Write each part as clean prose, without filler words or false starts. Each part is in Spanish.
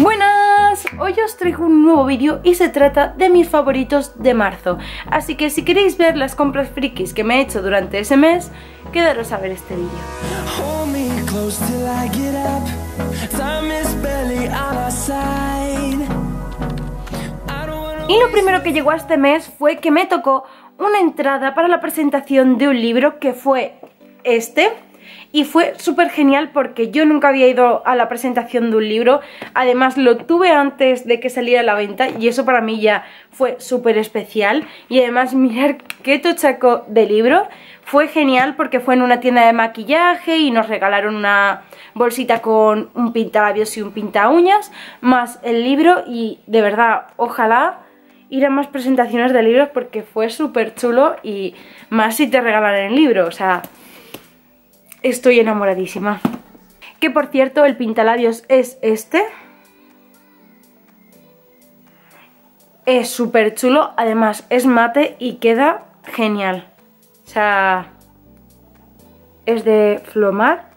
Buenas, hoy os traigo un nuevo vídeo y se trata de mis favoritos de marzo. Así que si queréis ver las compras frikis que me he hecho durante ese mes, quedaros a ver este vídeo. Y lo primero que llegó a este mes fue que me tocó una entrada para la presentación de un libro que fue este. Y fue súper genial porque yo nunca había ido a la presentación de un libro. Además lo tuve antes de que saliera a la venta y eso para mí ya fue súper especial. Y además mirar qué tochaco de libro. Fue genial porque fue en una tienda de maquillaje y nos regalaron una bolsita con un pintalabios y un pinta uñas, más el libro. Y de verdad, ojalá ir a más presentaciones de libros porque fue súper chulo, y más si te regalan el libro, o sea... Estoy enamoradísima. Que por cierto, el pintalabios es este. Es súper chulo, además es mate y queda genial. O sea, es de Flomar.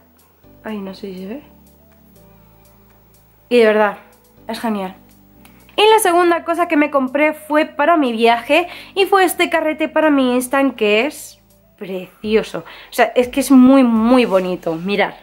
Ay, no sé si se ve. Y de verdad, es genial. Y la segunda cosa que me compré fue para mi viaje y fue este carrete para mi Instant que es... precioso, o sea, es que es muy muy bonito, mirad.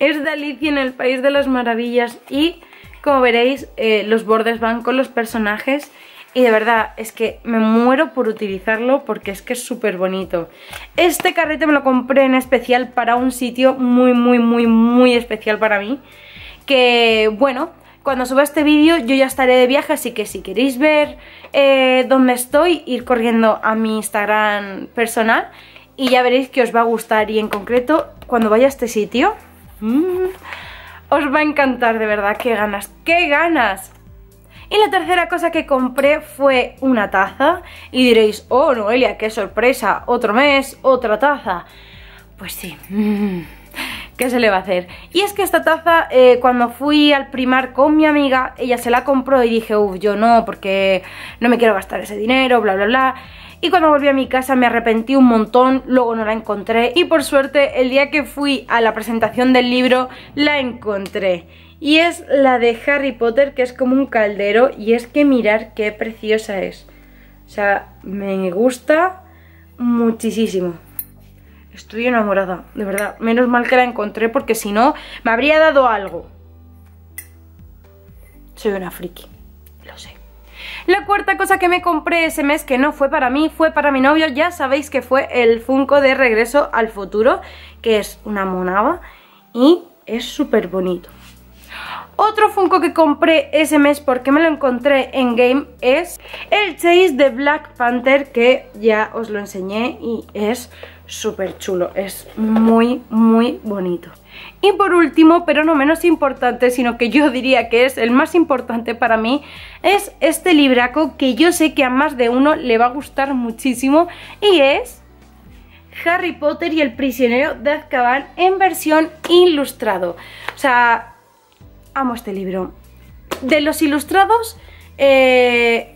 Es de Alicia en el País de las Maravillas y como veréis los bordes van con los personajes y de verdad es que me muero por utilizarlo porque es que es súper bonito. Este carrete me lo compré en especial para un sitio muy muy muy muy especial para mí, que bueno, cuando suba este vídeo yo ya estaré de viaje, así que si queréis ver dónde estoy, ir corriendo a mi Instagram personal y ya veréis que os va a gustar, y en concreto cuando vaya a este sitio os va a encantar, de verdad, qué ganas, qué ganas. Y la tercera cosa que compré fue una taza y diréis, oh Noelia, qué sorpresa, otro mes, otra taza. Pues sí, ¿qué se le va a hacer? Y es que esta taza, cuando fui al Primar con mi amiga, ella se la compró y dije, uff, yo no, porque no me quiero gastar ese dinero, bla, bla, bla. Y cuando volví a mi casa me arrepentí un montón, luego no la encontré. Y por suerte, el día que fui a la presentación del libro, la encontré. Y es la de Harry Potter, que es como un caldero, y es que mirad qué preciosa es. O sea, me gusta muchísimo. Estoy enamorada, de verdad. Menos mal que la encontré porque si no, me habría dado algo. Soy una friki, lo sé. La cuarta cosa que me compré ese mes, que no fue para mí, fue para mi novio. Ya sabéis que fue el Funko de Regreso al Futuro, que es una monada y es súper bonito. Otro Funko que compré ese mes porque me lo encontré en Game es el Chase de Black Panther, que ya os lo enseñé y es súper chulo, es muy muy bonito. Y por último, pero no menos importante, sino que yo diría que es el más importante para mí, es este libraco que yo sé que a más de uno le va a gustar muchísimo, y es Harry Potter y el prisionero de Azkaban en versión ilustrado. O sea... amo este libro. De los ilustrados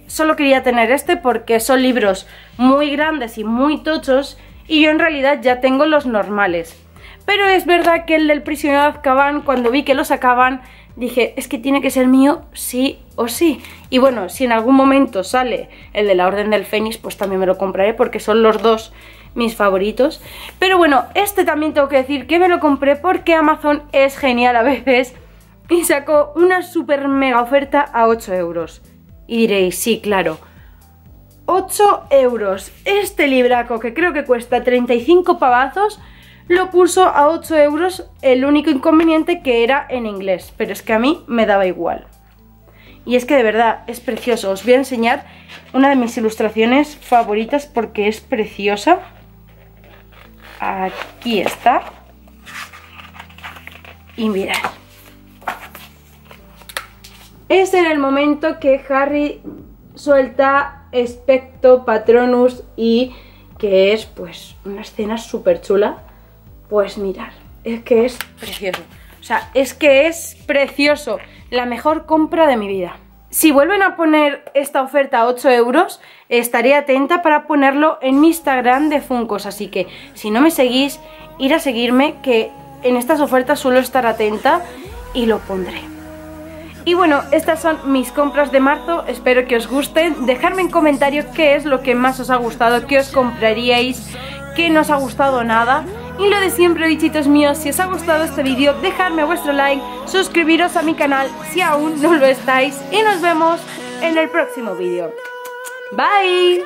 solo quería tener este porque son libros muy grandes y muy tochos, y yo en realidad ya tengo los normales, pero es verdad que el del prisionero de Azkaban, cuando vi que lo sacaban dije, es que tiene que ser mío sí o sí. Y bueno, si en algún momento sale el de la Orden del Fénix, pues también me lo compraré porque son los dos mis favoritos. Pero bueno, este también tengo que decir que me lo compré porque Amazon es genial a veces y sacó una super mega oferta a 8 euros. Y diréis, sí, claro, 8 euros. Este libraco que creo que cuesta 35 pavazos lo puso a 8 euros. El único inconveniente que era en inglés, pero es que a mí me daba igual. Y es que de verdad es precioso. Os voy a enseñar una de mis ilustraciones favoritas porque es preciosa. Aquí está. Y mirad, es en el momento que Harry suelta Expecto Patronus y que es pues una escena súper chula. Pues mirar, es que es precioso. O sea, es que es precioso. La mejor compra de mi vida. Si vuelven a poner esta oferta a 8 euros, estaré atenta para ponerlo en mi Instagram de Funkos. Así que si no me seguís, ir a seguirme, que en estas ofertas suelo estar atenta y lo pondré. Y bueno, estas son mis compras de marzo, espero que os gusten. Dejadme en comentarios qué es lo que más os ha gustado, qué os compraríais, qué no os ha gustado nada. Y lo de siempre, bichitos míos, si os ha gustado este vídeo, dejadme vuestro like, suscribiros a mi canal si aún no lo estáis y nos vemos en el próximo vídeo. Bye.